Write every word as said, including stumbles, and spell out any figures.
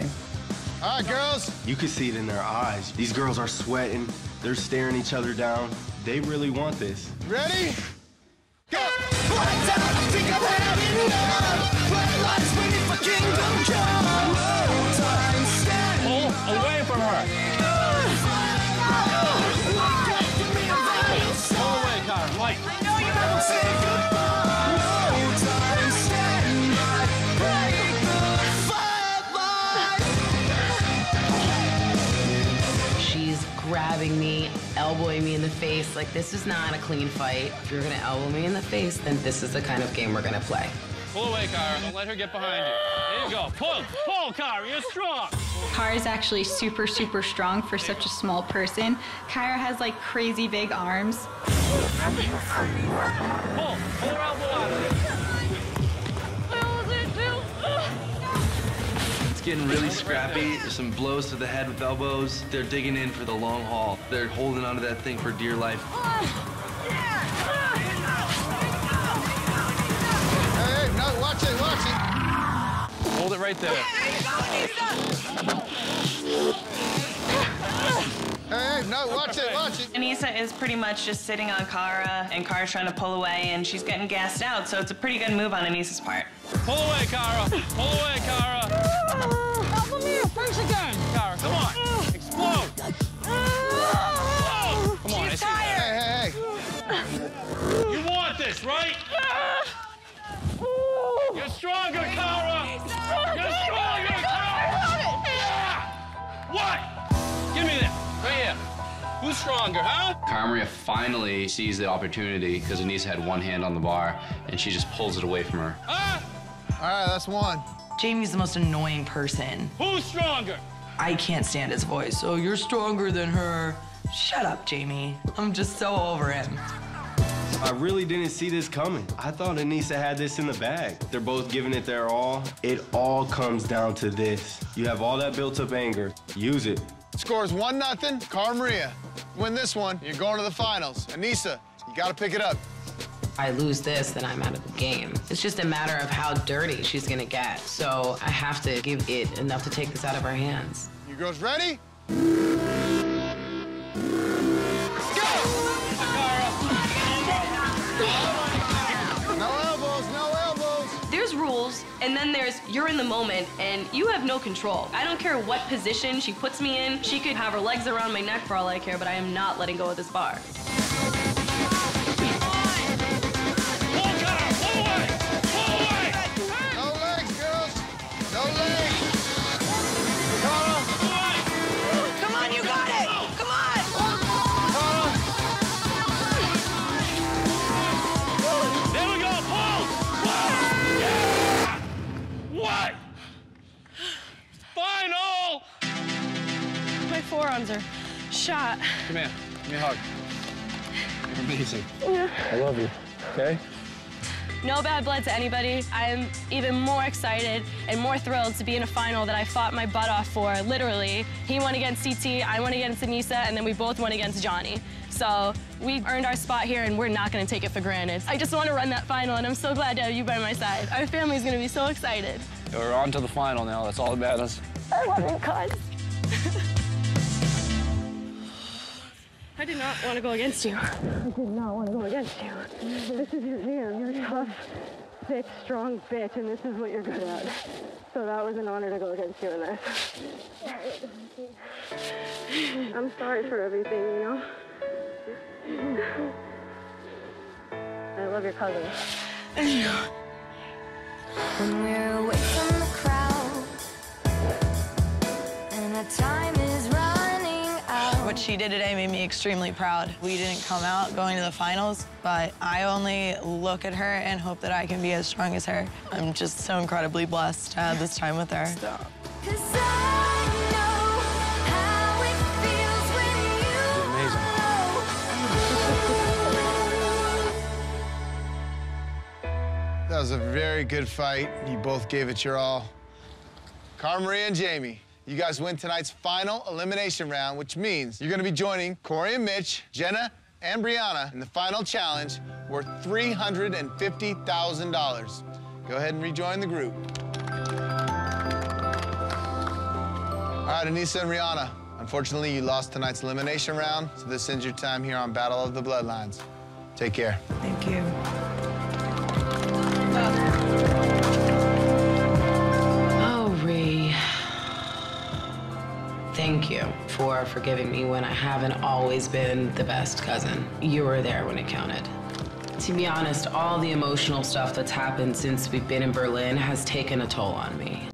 too. All right, girls. You can see it in their eyes. These girls are sweating. They're staring each other down. They really want this. Ready? Go! Pull away from her. Pull away, Cara. Light. I know you haven't seen grabbing me, elbowing me in the face. Like, this is not a clean fight. If you're gonna elbow me in the face, then this is the kind of game we're gonna play. Pull away, Cara. Don't let her get behind you. There you go. Pull, pull, Cara. You're strong. Cara's actually super, super strong for such a small person. Cara has, like, crazy big arms. Pull, pull her elbow out of it. I almost did too. Getting really scrappy. There's some blows to the head with elbows. They're digging in for the long haul. They're holding onto that thing for dear life. Hey, hey, no, watch it, watch it. Hold it right there. Hey, hey, no, watch it, watch it. Aneesa is pretty much just sitting on Cara, and Cara's trying to pull away, and she's getting gassed out, so it's a pretty good move on Aneesa's part. Pull away, Cara. Pull away, Cara. First again. Cara, come on. Uh, Explode. Uh, oh, come on. She's tired. Hey, hey, hey. You want this, right? Uh, You're stronger, Cara. You're stronger, Cara. Yeah. What? Give me that. Right here. Who's stronger, huh? Cara Maria finally sees the opportunity because Aneesa had one hand on the bar, and she just pulls it away from her. Uh. All right, that's one. Jamie's the most annoying person. Who's stronger? I can't stand his voice. Oh, you're stronger than her. Shut up, Jamie. I'm just so over him. I really didn't see this coming. I thought Aneesa had this in the bag. They're both giving it their all. It all comes down to this. You have all that built-up anger. Use it. Scores one nothing. Cara Maria, win this one. You're going to the finals. Aneesa, you got to pick it up. If I lose this, then I'm out of the game. It's just a matter of how dirty she's gonna get. So I have to give it enough to take this out of her hands. You girls ready? Go! No elbows, no elbows. There's rules, and then there's you're in the moment, and you have no control. I don't care what position she puts me in. She could have her legs around my neck for all I care, but I am not letting go of this bar. Forearms are shot. Come here. Give me a hug. You're amazing. Yeah. I love you. Okay? No bad blood to anybody. I am even more excited and more thrilled to be in a final that I fought my butt off for, literally. He won against C T, I won against Aneesa, and then we both won against Johnny. So we earned our spot here, and we're not going to take it for granted. I just want to run that final, and I'm so glad to have you by my side. Our family's going to be so excited. We're on to the final now. That's all that matters. I love you, cuz. I did not want to go against you. I did not want to go against you. This is your jam. You're a tough, thick, strong bitch, and this is what you're good at. So that was an honor to go against you in this. I'm sorry for everything, you know? I love your cousin. When we're away from the crowd, and our time is right. What she did today made me extremely proud. We didn't come out going to the finals, but I only look at her and hope that I can be as strong as her. I'm just so incredibly blessed to have this time with her. Stop. Amazing. That was a very good fight. You both gave it your all. Cara Maria and Jamie. You guys win tonight's final elimination round, which means you're gonna be joining Corey and Mitch, Jenna and Brianna in the final challenge worth three hundred fifty thousand dollars. Go ahead and rejoin the group. All right, Aneesa and Rihanna, unfortunately, you lost tonight's elimination round, so this ends your time here on Battle of the Bloodlines. Take care. Thank you. Oh, Ree. Thank you for forgiving me when I haven't always been the best cousin. You were there when it counted. To be honest, all the emotional stuff that's happened since we've been in Berlin has taken a toll on me.